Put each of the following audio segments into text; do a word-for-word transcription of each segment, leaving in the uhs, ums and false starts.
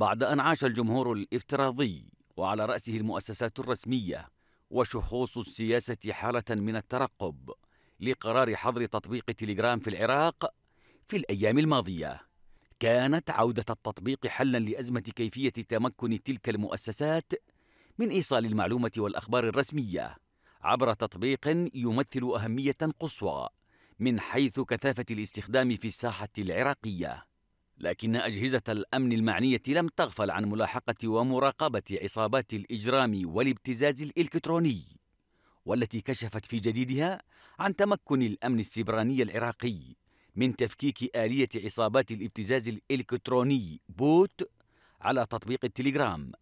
بعد أن عاش الجمهور الافتراضي وعلى رأسه المؤسسات الرسمية وشخوص السياسة حالة من الترقب لقرار حظر تطبيق تيليجرام في العراق في الأيام الماضية، كانت عودة التطبيق حلاً لأزمة كيفية تمكن تلك المؤسسات من إيصال المعلومة والأخبار الرسمية عبر تطبيق يمثل أهمية قصوى من حيث كثافة الاستخدام في الساحة العراقية. لكن أجهزة الأمن المعنية لم تغفل عن ملاحقة ومراقبة عصابات الإجرام والابتزاز الإلكتروني، والتي كشفت في جديدها عن تمكن الأمن السبراني العراقي من تفكيك آلية عصابات الابتزاز الإلكتروني بوت على تطبيق التيليجرام،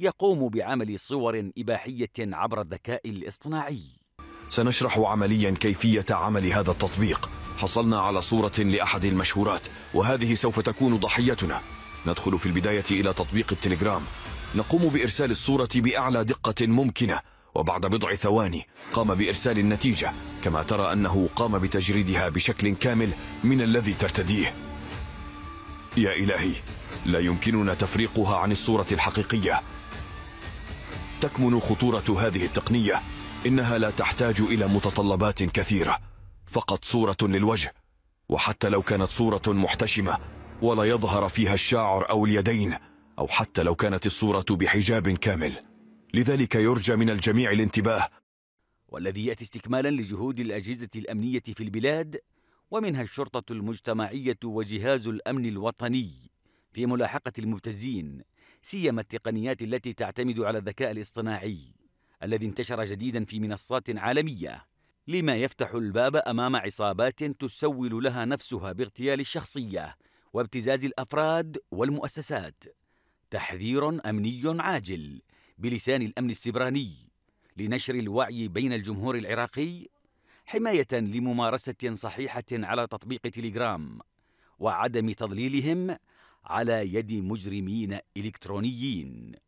يقوم بعمل صور إباحية عبر الذكاء الاصطناعي. سنشرح عمليا كيفية عمل هذا التطبيق. حصلنا على صورة لأحد المشهورات وهذه سوف تكون ضحيتنا. ندخل في البداية إلى تطبيق التيليجرام، نقوم بإرسال الصورة بأعلى دقة ممكنة، وبعد بضع ثواني قام بإرسال النتيجة، كما ترى أنه قام بتجريدها بشكل كامل من الذي ترتديه. يا إلهي، لا يمكننا تفريقها عن الصورة الحقيقية. تكمن خطورة هذه التقنية إنها لا تحتاج إلى متطلبات كثيرة، فقط صورة للوجه، وحتى لو كانت صورة محتشمة ولا يظهر فيها الشعر أو اليدين، أو حتى لو كانت الصورة بحجاب كامل، لذلك يرجى من الجميع الانتباه. والذي يأتي استكمالا لجهود الأجهزة الأمنية في البلاد، ومنها الشرطة المجتمعية وجهاز الأمن الوطني في ملاحقة المبتزين، سيما التقنيات التي تعتمد على الذكاء الاصطناعي الذي انتشر جديدا في منصات عالمية، لما يفتح الباب أمام عصابات تسول لها نفسها باغتيال الشخصية وابتزاز الأفراد والمؤسسات. تحذير أمني عاجل بلسان الأمن السبراني لنشر الوعي بين الجمهور العراقي، حماية لممارسة صحيحة على تطبيق تيليجرام وعدم تضليلهم على يد مجرمين إلكترونيين.